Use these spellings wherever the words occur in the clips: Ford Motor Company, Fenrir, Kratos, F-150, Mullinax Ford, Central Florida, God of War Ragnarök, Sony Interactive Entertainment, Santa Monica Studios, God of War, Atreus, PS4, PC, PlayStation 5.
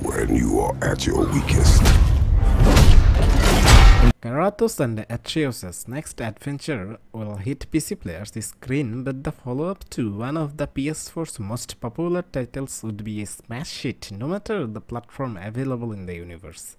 When you are at your weakest. Kratos and Atreus' next adventure will hit PC players screen, but the follow-up to one of the PS4's most popular titles would be a smash hit, no matter the platform available in the universe.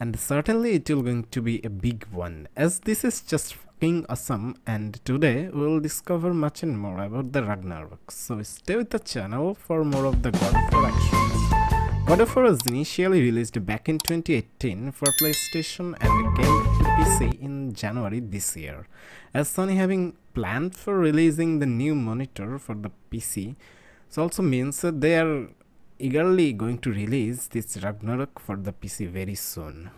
And certainly it will going to be a big one, as this is just fucking awesome, and today we'll discover much and more about the Ragnarök, so stay with the channel for more of the God of War action. God of War was initially released back in 2018 for PlayStation and came to PC in January this year. As Sony having planned for releasing the new monitor for the PC, this also means that they are eagerly going to release this Ragnarök for the PC very soon.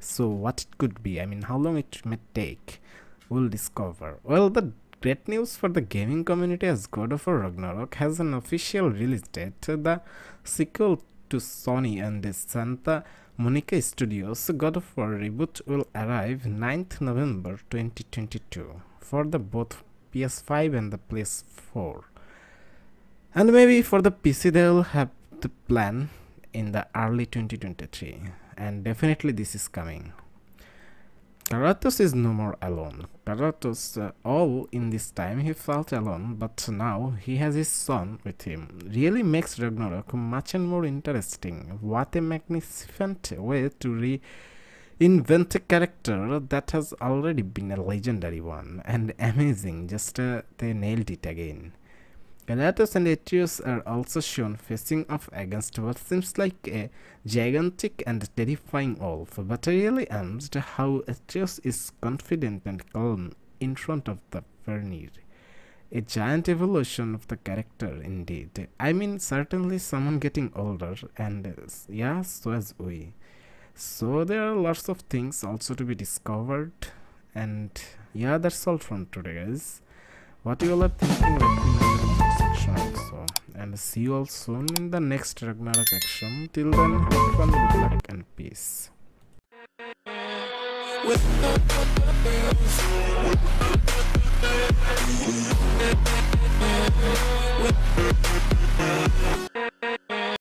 So what it could be, I mean how long it may take, we'll discover. Well, the great news for the gaming community as God of War Ragnarök has an official release date. The sequel to Sony and the Santa Monica Studios, God of War Reboot will arrive 9th November 2022 for the both PS5 and the PS4. And maybe for the PC they will have the plan in the early 2023, and definitely this is coming. Kratos is no more alone. Kratos, all in this time he felt alone, but now he has his son with him. Really makes Ragnarök much and more interesting. What a magnificent way to reinvent a character that has already been a legendary one. And amazing, just they nailed it again. Kratos and Atreus are also shown facing off against what seems like a gigantic and terrifying wolf, but really amazed how Atreus is confident and calm in front of the Fenrir. A giant evolution of the character indeed. I mean, certainly someone getting older, and yeah, so as we. So there are lots of things also to be discovered, and yeah, that's all from today, guys. What you all are thinking, let me know. Also, and see you all soon in the next Ragnarök action. Till then, have fun, good luck and peace.